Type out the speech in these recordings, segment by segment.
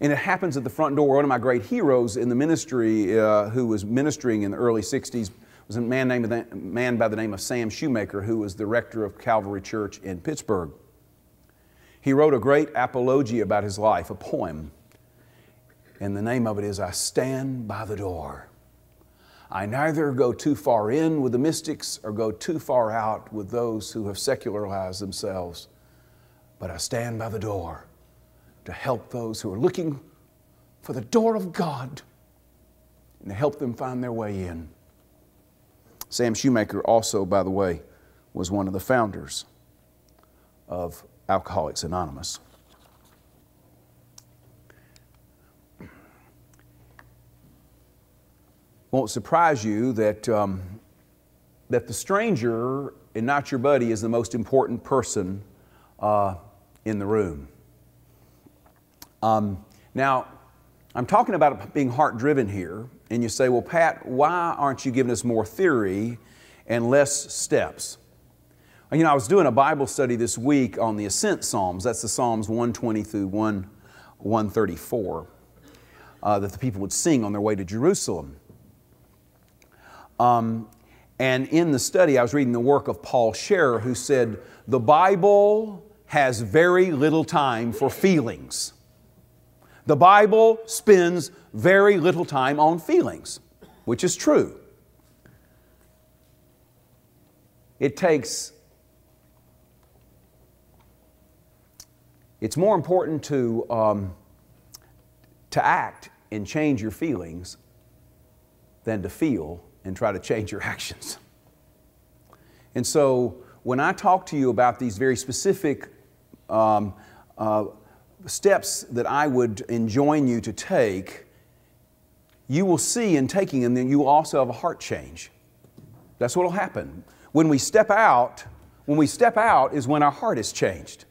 And it happens at the front door. One of my great heroes in the ministry who was ministering in the early 60s was a man by the name of Sam Shoemaker, who was the rector of Calvary Church in Pittsburgh. He wrote a great apologia about his life, a poem. And the name of it is, "I Stand by the Door. I neither go too far in with the mystics or go too far out with those who have secularized themselves, but I stand by the door to help those who are looking for the door of God and to help them find their way in." Sam Shoemaker also, by the way, was one of the founders of Alcoholics Anonymous. Won't surprise you that, the stranger and not your buddy is the most important person in the room. Now, I'm talking about being heart-driven here, and you say, "Well, Pat, why aren't you giving us more theory and less steps?" You know, I was doing a Bible study this week on the Ascent Psalms. That's the Psalms 120 through 134 that the people would sing on their way to Jerusalem. And in the study, I was reading the work of Paul Scherer, who said, "The Bible has very little time for feelings. The Bible spends very little time on feelings," which is true. It takes... It's more important to act and change your feelings than to feel and try to change your actions. And so when I talk to you about these very specific steps that I would enjoin you to take, you will see in taking them, then you will also have a heart change. That's what will happen. When we step out is when our heart is changed.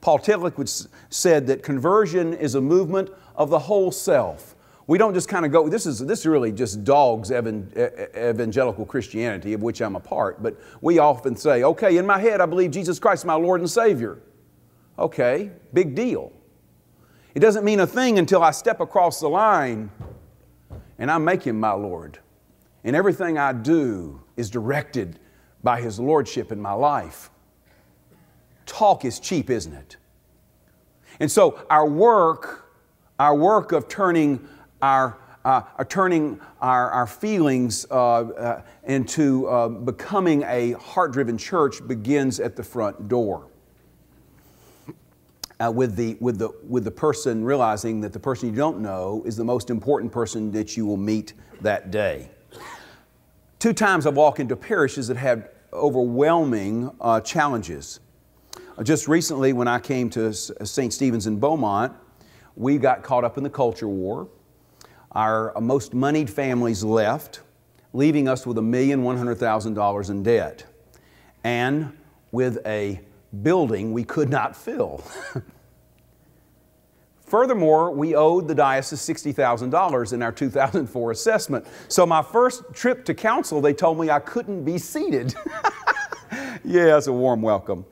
Paul Tillich said that conversion is a movement of the whole self. We don't just kind of go, this really just dogs evangelical Christianity, of which I'm a part, but we often say, "Okay, in my head I believe Jesus Christ is my Lord and Savior." Okay, big deal. It doesn't mean a thing until I step across the line and I make Him my Lord. And everything I do is directed by His Lordship in my life. Talk is cheap, isn't it? And so our work of turning our feelings into becoming a heart-driven church begins at the front door, with the person realizing that the person you don't know is the most important person that you will meet that day. Two times I've walked into parishes that had overwhelming challenges. Just recently, when I came to St. Stephen's in Beaumont, we got caught up in the culture war. Our most moneyed families left, leaving us with $1,100,000 in debt and with a building we could not fill. Furthermore, we owed the diocese $60,000 in our 2004 assessment. So my first trip to council, they told me I couldn't be seated. Yeah, that's a warm welcome.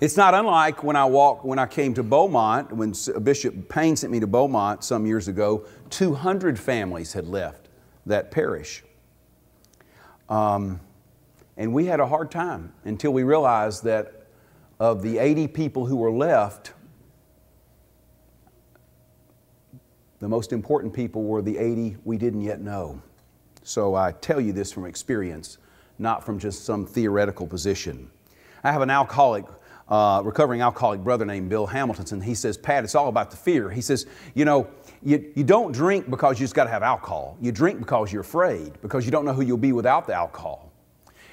It's not unlike when I came to Beaumont, when Bishop Payne sent me to Beaumont some years ago, 200 families had left that parish. And we had a hard time until we realized that of the 80 people who were left, the most important people were the 80 we didn't yet know. So I tell you this from experience, not from just some theoretical position. I have an recovering alcoholic brother named Bill Hamilton, and he says, "Pat, it's all about the fear." He says, "You know, you don't drink because you just got to have alcohol. You drink because you're afraid, because you don't know who you'll be without the alcohol."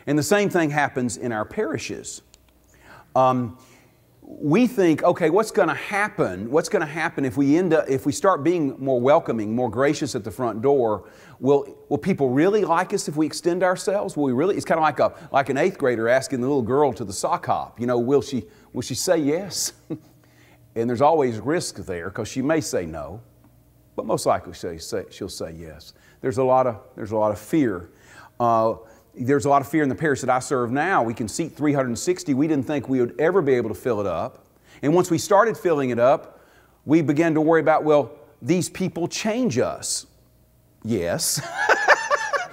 And the same thing happens in our parishes. We think, okay, what's going to happen? What's going to happen if we if we start being more welcoming, more gracious at the front door? Will people really like us if we extend ourselves? Will we really? It's kind of like an eighth grader asking the little girl to the sock hop. You know, will she say yes? And there's always risk there because she may say no, but most likely she'll say yes. There's a lot of fear There's a lot of fear in the parish that I serve now. We can seat 360. We didn't think we would ever be able to fill it up. And once we started filling it up, we began to worry about, well, these people change us. Yes,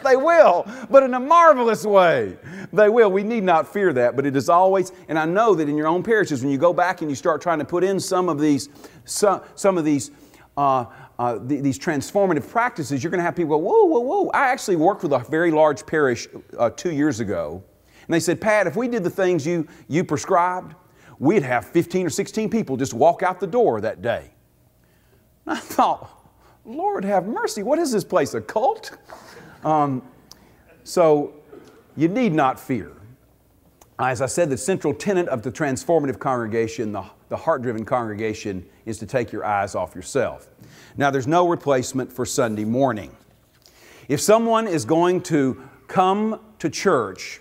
they will, but in a marvelous way. They will. We need not fear that, but it is always, and I know that in your own parishes, when you go back and you start trying to put in some of these transformative practices, you're going to have people go, whoa, whoa, whoa. I actually worked with a very large parish 2 years ago, and they said, Pat, if we did the things you prescribed, we'd have 15 or 16 people just walk out the door that day. And I thought, Lord have mercy, what is this place, a cult? So you need not fear. As I said, the central tenet of the transformative congregation, the heart-driven congregation, is to take your eyes off yourself. Now, there's no replacement for Sunday morning. If someone is going to come to church,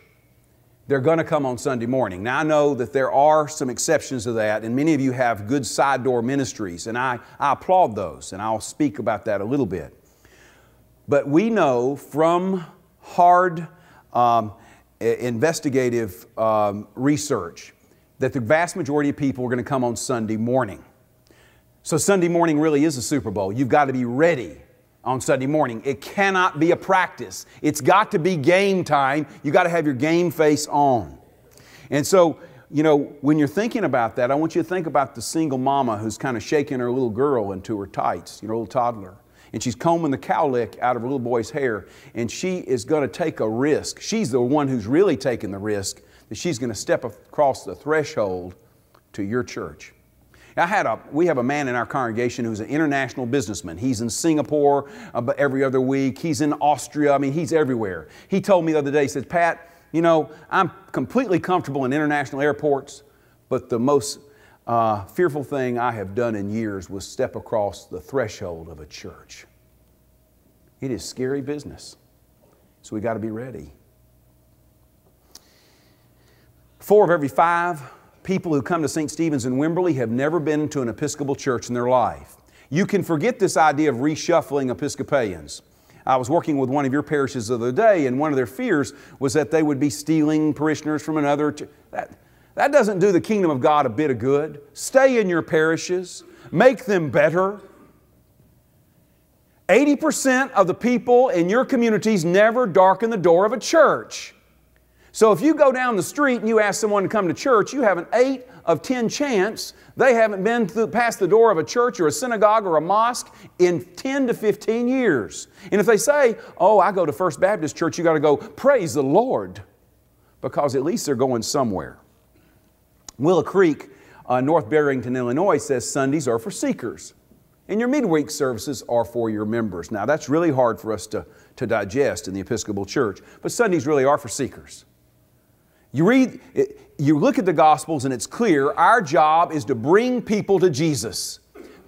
they're going to come on Sunday morning. Now, I know that there are some exceptions to that, and many of you have good side door ministries, and I applaud those, and I'll speak about that a little bit. But we know from hard investigative research that the vast majority of people are going to come on Sunday morning. So Sunday morning really is a Super Bowl. You've got to be ready on Sunday morning. It cannot be a practice. It's got to be game time. You've got to have your game face on. And so, you know, when you're thinking about that, I want you to think about the single mama who's kind of shaking her little girl into her tights, you know, a little toddler. And she's combing the cowlick out of her little boy's hair, and she is going to take a risk. She's the one who's really taking the risk that she's going to step across the threshold to your church. We have a man in our congregation who's an international businessman. He's in Singapore every other week. He's in Austria. I mean, he's everywhere. He told me the other day, he said, Pat, you know, I'm completely comfortable in international airports, but the most fearful thing I have done in years was step across the threshold of a church. It is scary business. So we got to be ready. 4 of every 5 people who come to St. Stephen's in Wimberley have never been to an Episcopal church in their life. You can forget this idea of reshuffling Episcopalians. I was working with one of your parishes the other day, and one of their fears was that they would be stealing parishioners from another. That doesn't do the kingdom of God a bit of good. Stay in your parishes. Make them better. 80% of the people in your communities never darken the door of a church. So if you go down the street and you ask someone to come to church, you have an 8 of 10 chance they haven't been past the door of a church or a synagogue or a mosque in 10 to 15 years. And if they say, oh, I go to First Baptist Church, you got to go, praise the Lord, because at least they're going somewhere. Willow Creek, North Barrington, Illinois, says Sundays are for seekers, and your midweek services are for your members. Now, that's really hard for us to digest in the Episcopal Church, but Sundays really are for seekers. You look at the Gospels and it's clear our job is to bring people to Jesus.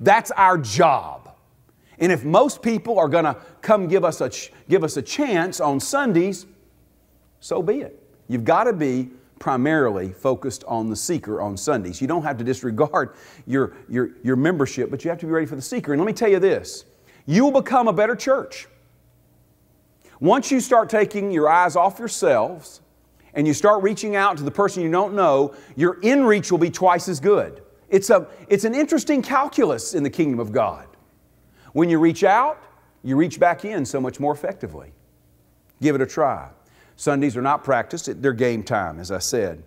That's our job. And if most people are going to come give us a chance on Sundays, so be it. You've got to be primarily focused on the seeker on Sundays. You don't have to disregard your membership, but you have to be ready for the seeker. And let me tell you this, you will become a better church. Once you start taking your eyes off yourselves, and you start reaching out to the person you don't know, your in-reach will be twice as good. It's an interesting calculus in the kingdom of God. When you reach out, you reach back in so much more effectively. Give it a try. Sundays are not practiced. They're game time, as I said.